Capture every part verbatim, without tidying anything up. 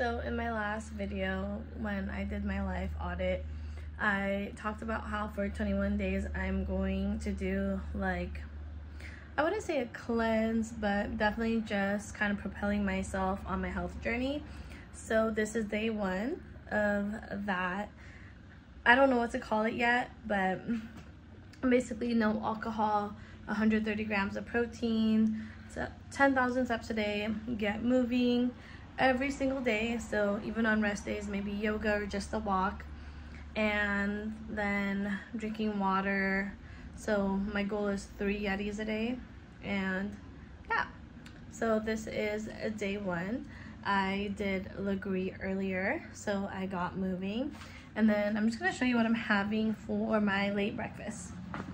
So in my last video, when I did my life audit, I talked about how for twenty-one days I'm going to do, like, I wouldn't say a cleanse, but definitely just kind of propelling myself on my health journey. So this is day one of that. I don't know what to call it yet, but basically no alcohol, one hundred thirty grams of protein, ten thousand steps a day, get moving every single day. So even on rest days, maybe yoga or just a walk, and then drinking water. So my goal is three Yetis a day. And yeah, so this is day one. I did Legree earlier, so I got moving. And then I'm just gonna show you what I'm having for my late breakfast.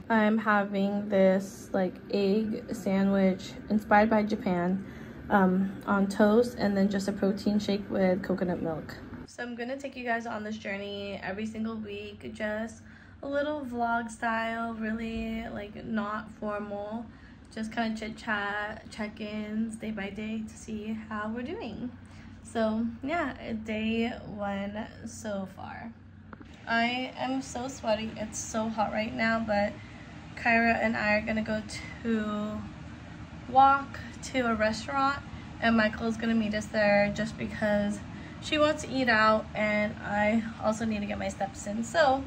I'm having this like egg sandwich inspired by Japan um, on toast, and then just a protein shake with coconut milk. So I'm gonna take you guys on this journey every single week, just a little vlog style, really like not formal, just kind of chit chat, check-ins day by day to see how we're doing. So yeah, day one so far. I am so sweaty. It's so hot right now, but Kyra and I are gonna go to walk to a restaurant, and Michael's gonna meet us there just because she wants to eat out and I also need to get my steps in. So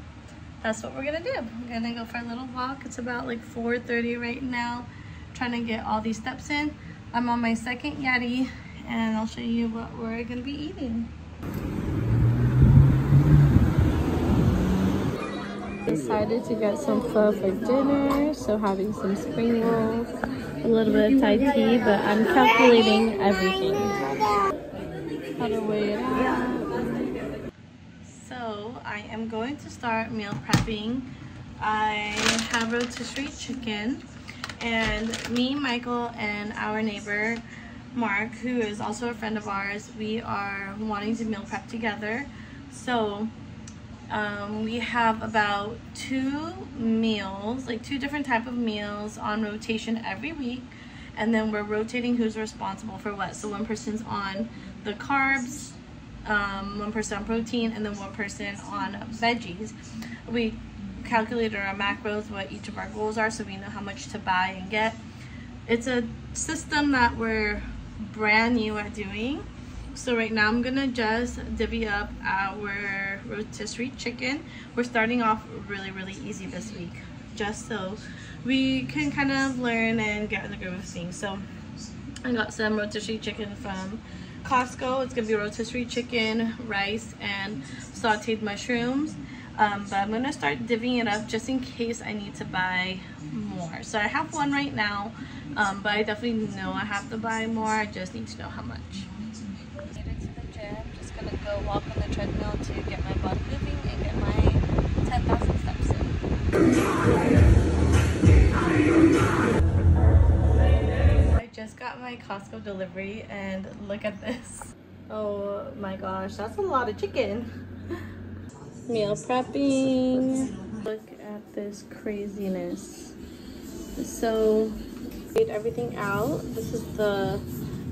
that's what we're gonna do. I'm gonna go for a little walk. It's about like four thirty right now. I'm trying to get all these steps in. I'm on my second Yeti, and I'll show you what we're gonna be eating. Decided to get some pho for dinner, so having some spring rolls, a little bit of Thai tea, but I'm calculating everything. How to weigh it out. So I am going to start meal prepping. I have rotisserie chicken, and me, Michael, and our neighbor Mark, who is also a friend of ours, we are wanting to meal prep together. So Um, we have about two meals, like two different type of meals on rotation every week, and then we're rotating who's responsible for what. So one person's on the carbs, um, one person on protein, and then one person on veggies. We calculated our macros, what each of our goals are, so we know how much to buy and get. It's a system that we're brand new at doing. So right now I'm gonna just divvy up our rotisserie chicken. We're starting off really, really easy this week, just so we can kind of learn and get in the groove of things. So I got some rotisserie chicken from Costco. It's gonna be rotisserie chicken, rice, and sauteed mushrooms. Um, but I'm gonna start divvying it up just in case I need to buy more. So I have one right now, um, but I definitely know I have to buy more. I just need to know how much. Gonna go walk on the treadmill to get my body moving and get my ten thousand steps in. I just got my Costco delivery and look at this. Oh my gosh, that's a lot of chicken. Meal prepping. Look at this craziness. So, weighed everything out. This is the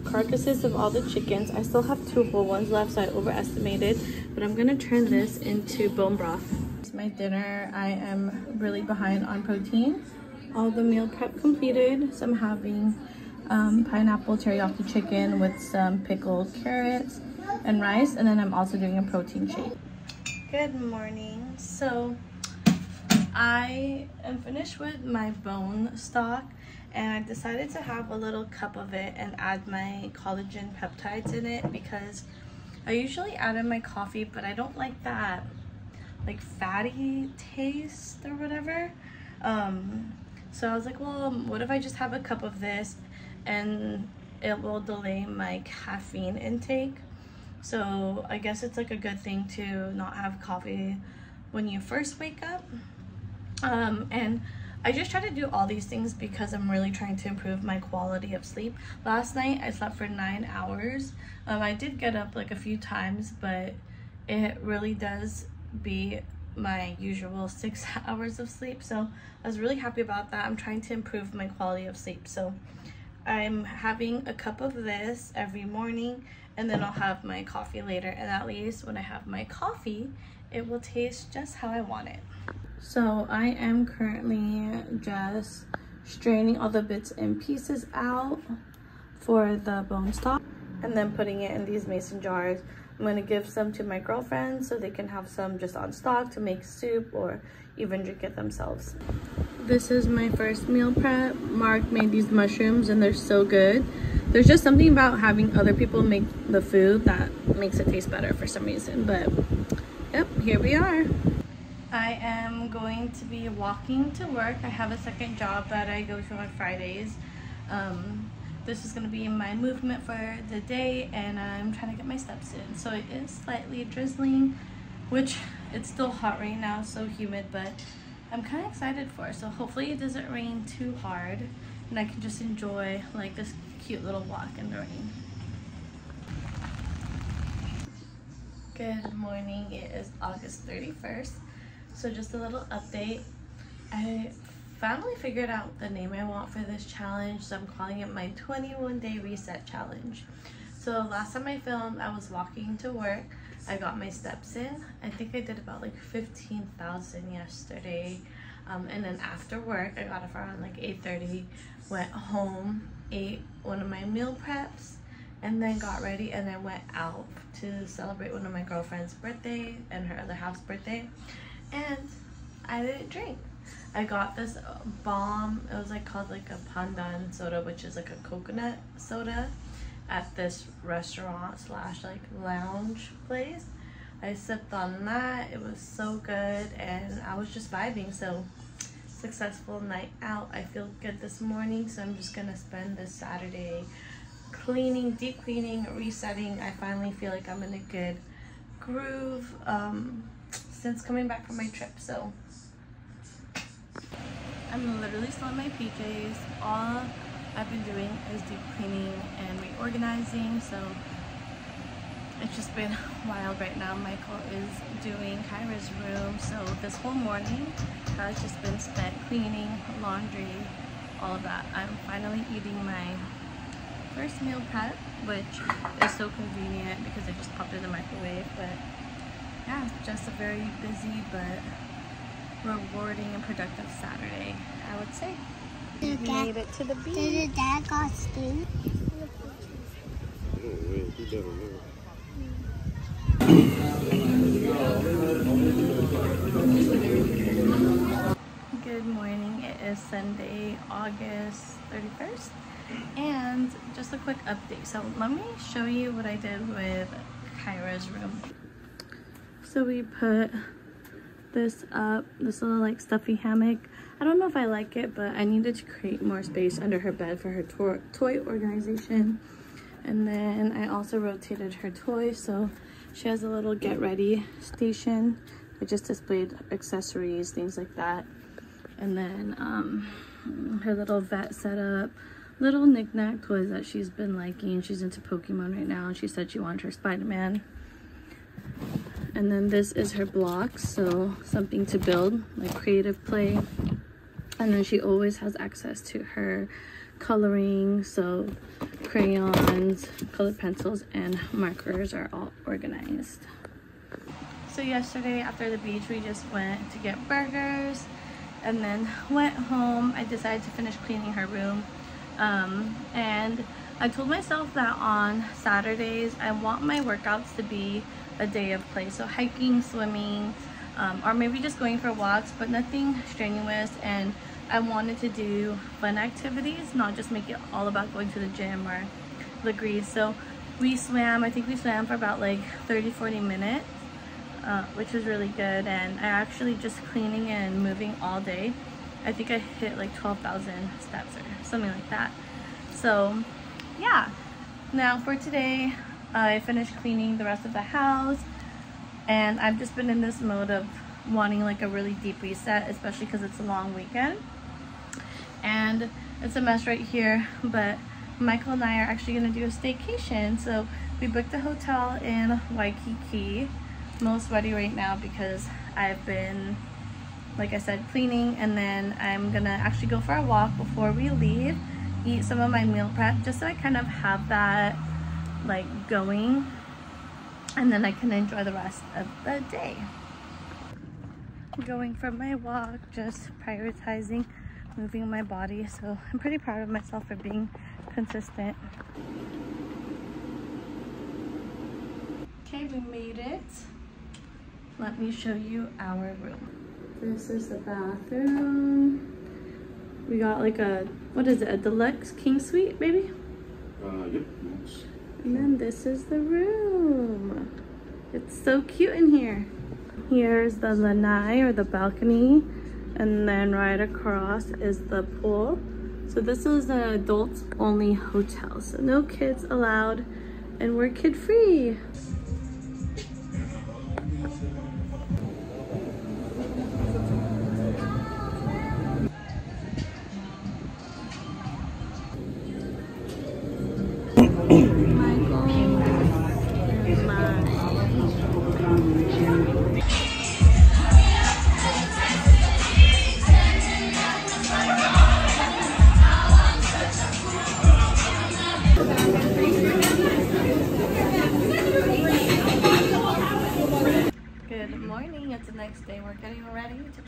carcasses of all the chickens. I still have two whole ones left, so I overestimated, but I'm gonna turn this into bone broth. It's my dinner. I am really behind on protein. All the meal prep completed, so I'm having um, pineapple teriyaki chicken with some pickled carrots and rice, and then I'm also doing a protein shake. Good morning. So I am finished with my bone stock, and I decided to have a little cup of it and add my collagen peptides in it because I usually add in my coffee, but I don't like that like fatty taste or whatever. Um, so I was like, well, what if I just have a cup of this and it will delay my caffeine intake? So I guess it's like a good thing to not have coffee when you first wake up. Um, and I just try to do all these things because I'm really trying to improve my quality of sleep. Last night I slept for nine hours. Um, I did get up like a few times, but it really does beat my usual six hours of sleep. So I was really happy about that. I'm trying to improve my quality of sleep. So I'm having a cup of this every morning, and then I'll have my coffee later, and at least when I have my coffee, it will taste just how I want it. So I am currently just straining all the bits and pieces out for the bone stock, and then putting it in these mason jars. I'm going to give some to my girlfriends so they can have some just on stock to make soup or even drink it themselves. This is my first meal prep. Mark made these mushrooms and they're so good. There's just something about having other people make the food that makes it taste better for some reason. But yep, here we are. I am going to be walking to work. I have a second job that I go to on Fridays. Um, This is going to be my movement for the day, and I'm trying to get my steps in. So it is slightly drizzling, which it's still hot right now, so humid, but I'm kind of excited for it. So hopefully it doesn't rain too hard and I can just enjoy like this cute little walk in the rain. Good morning. It is August thirty-first. So just a little update. I finally figured out the name I want for this challenge, so I'm calling it my twenty-one day reset challenge. So last time I filmed, I was walking to work. I got my steps in. I think I did about like fifteen thousand yesterday, um, and then after work I got up around like eight thirty, went home, ate one of my meal preps, and then got ready, and I went out to celebrate one of my girlfriend's birthday and her other half's birthday, and I didn't drink. I got this bomb, it was like called like a pandan soda, which is like a coconut soda, at this restaurant slash like lounge place. I sipped on that, it was so good, and I was just vibing. So successful night out. I feel good this morning, so I'm just gonna spend this Saturday cleaning, deep cleaning, resetting. I finally feel like I'm in a good groove um, since coming back from my trip. So I'm literally still in my P Js. All I've been doing is deep cleaning and reorganizing, so it's just been wild right now. Michael is doing Kyra's room, so this whole morning has just been spent cleaning, laundry, all of that. I'm finally eating my first meal prep, which is so convenient because I just popped it in the microwave. But yeah, just a very busy but rewarding and productive Saturday, I would say. We made it to the beach. Did your dad got scared? Good morning. It is Sunday, August thirty-first, and just a quick update. So let me show you what I did with Kyra's room. So we put this up, this little like stuffy hammock. I don't know if I like it, but I needed to create more space under her bed for her to toy organization. And then I also rotated her toy, so she has a little get ready station. I just displayed accessories, things like that. And then um her little vet setup. Little knickknack toys that she's been liking. She's into Pokemon right now, and she said she wanted her Spider-Man. And then this is her block, so something to build, like creative play. And then she always has access to her coloring, so crayons, colored pencils, and markers are all organized. So yesterday after the beach, we just went to get burgers and then went home. I decided to finish cleaning her room. Um, and I told myself that on Saturdays, I want my workouts to be a day of play, so hiking, swimming, um, or maybe just going for walks, but nothing strenuous. And I wanted to do fun activities, not just make it all about going to the gym or the grease. So we swam, I think we swam for about like thirty to forty minutes, uh, which was really good. And I actually just cleaning and moving all day, I think I hit like twelve thousand steps or something like that. So yeah, now for today, I finished cleaning the rest of the house, and I've just been in this mode of wanting like a really deep reset, especially because it's a long weekend and it's a mess right here. But Michael and I are actually going to do a staycation, so we booked a hotel in Waikiki. I'm a little sweaty right now because I've been, like I said, cleaning, and then I'm gonna actually go for a walk before we leave, eat some of my meal prep, just so I kind of have that like going, and then I can enjoy the rest of the day. Going for my walk, just prioritizing moving my body, so I'm pretty proud of myself for being consistent. Okay, we made it. Let me show you our room. This is the bathroom. We got like a, what is it, a deluxe king suite, maybe? Uh, yep. Yes. And then this is the room. It's so cute in here. Here's the lanai or the balcony, and then right across is the pool. So this is an adults only hotel, so no kids allowed, and we're kid free.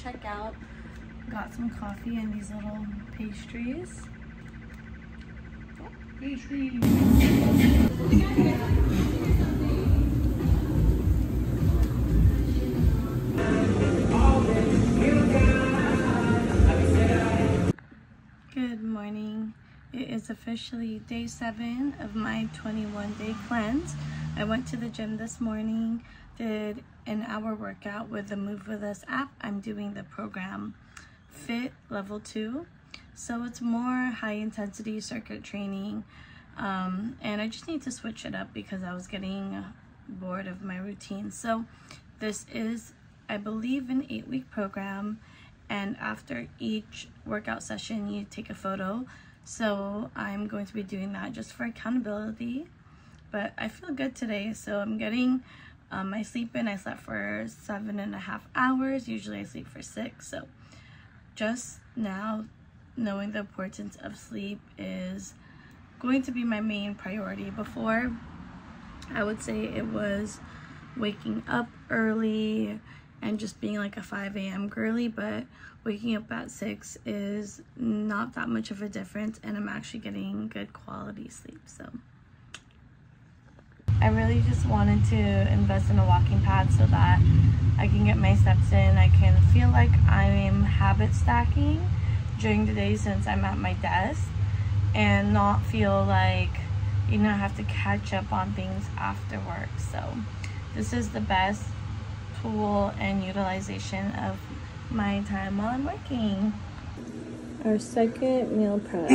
Check out. Got some coffee and these little pastries. Oh, pastries. Good morning. It is officially day seven of my twenty-one day cleanse. I went to the gym this morning, did an hour workout with the Move With Us app. I'm doing the program Fit Level two. So it's more high intensity circuit training. Um, and I just need to switch it up because I was getting bored of my routine. So this is, I believe, an eight week program. And after each workout session, you take a photo. So I'm going to be doing that just for accountability. But I feel good today, so I'm getting um, my sleep in. I slept for seven and a half hours. Usually I sleep for six. So just now knowing the importance of sleep is going to be my main priority. Before, I would say it was waking up early and just being like a five A M girly, but waking up at six is not that much of a difference, and I'm actually getting good quality sleep. So I really just wanted to invest in a walking pad so that I can get my steps in. I can feel like I'm habit stacking during the day since I'm at my desk, and not feel like, you know, I have to catch up on things after work. So this is the best tool and utilization of my time while I'm working. Our second meal prep.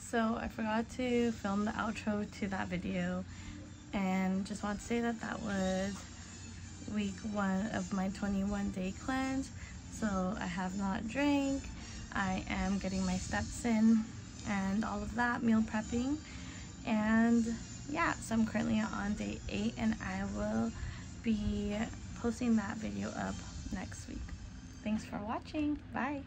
So I forgot to film the outro to that video, and just want to say that that was week one of my twenty-one day cleanse. So I have not drank, I am getting my steps in and all of that, meal prepping. And yeah, so I'm currently on day eight, and I will be posting that video up next week. Thanks for watching. Bye.